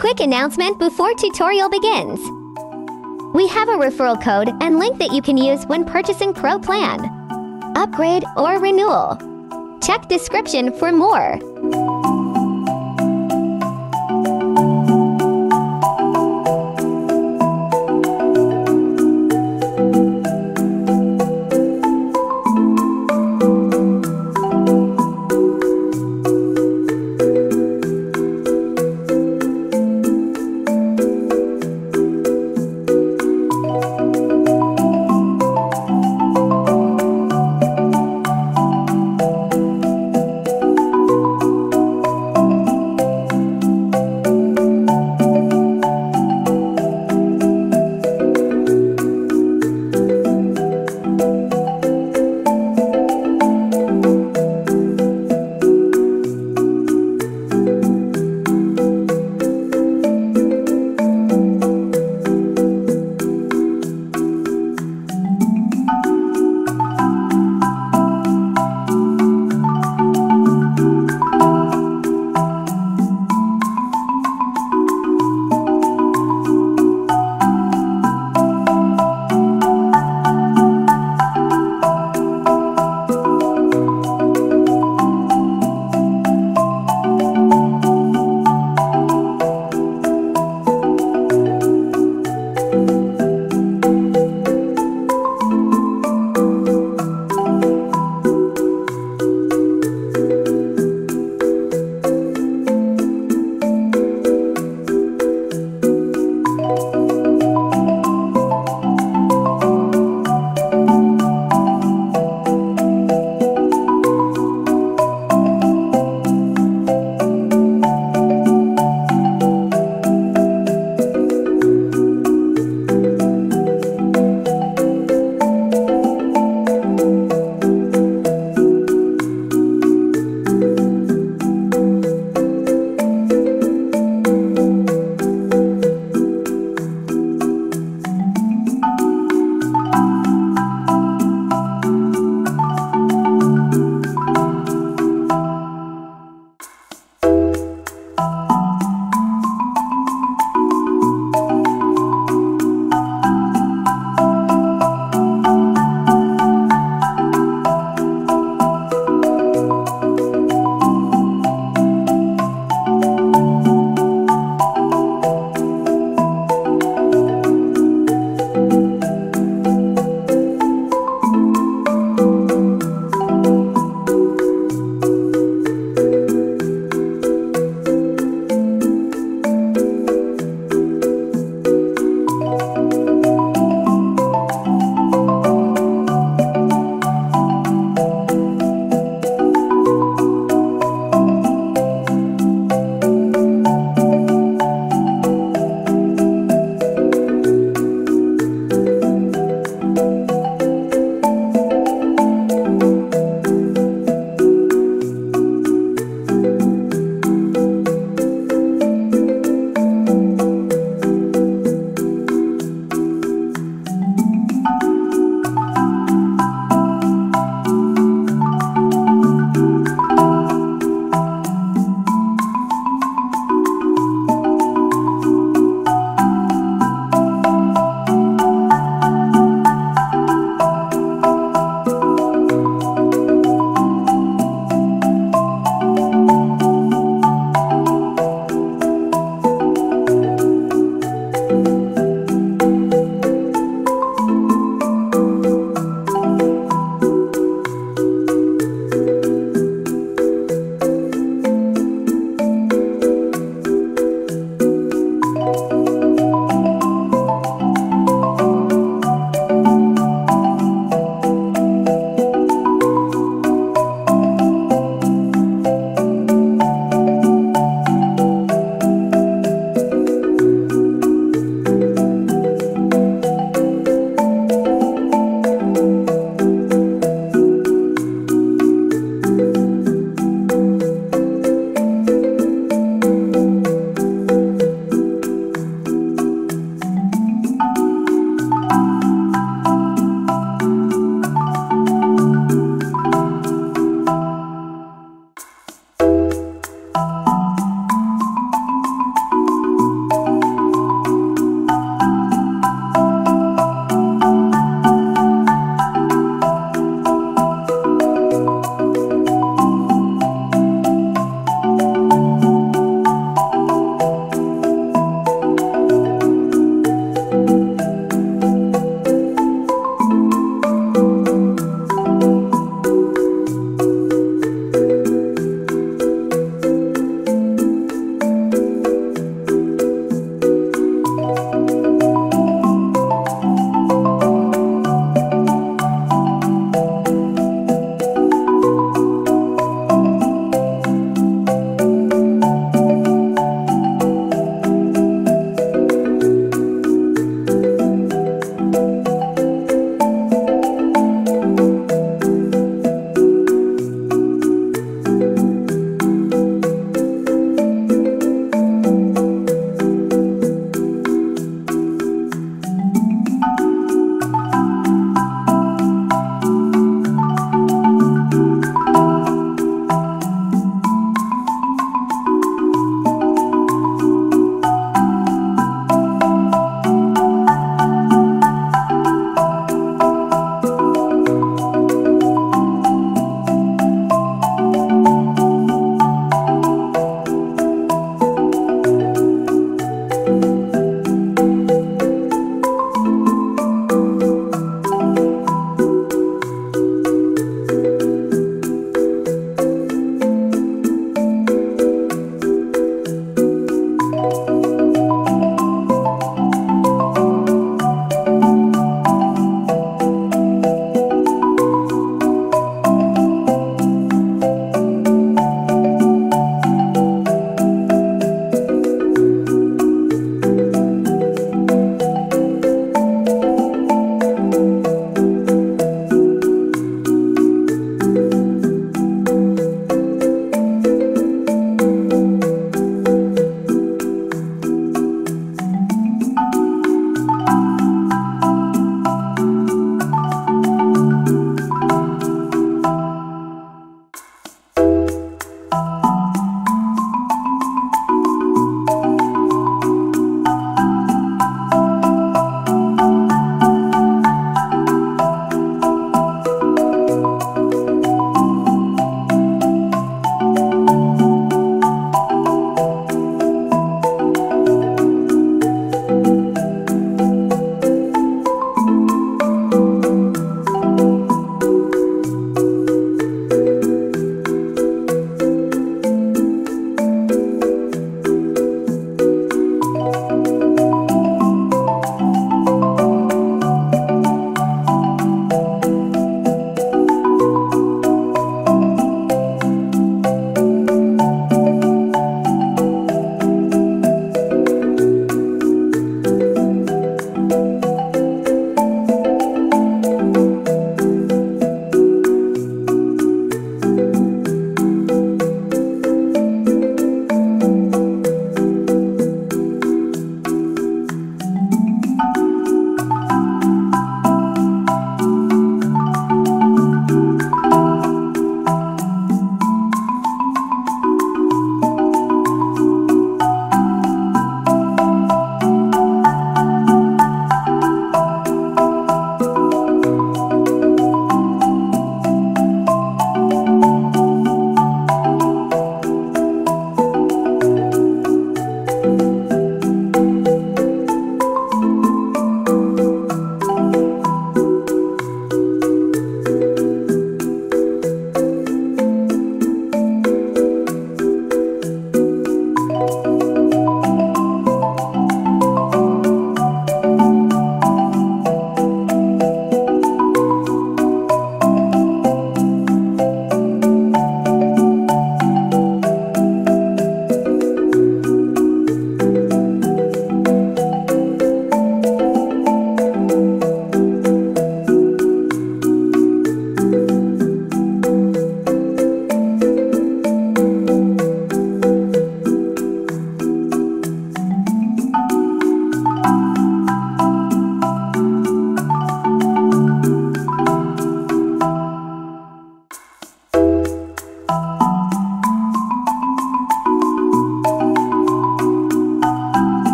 Quick announcement before tutorial begins. We have a referral code and link that you can use when purchasing Pro Plan, upgrade, or renewal. Check description for more.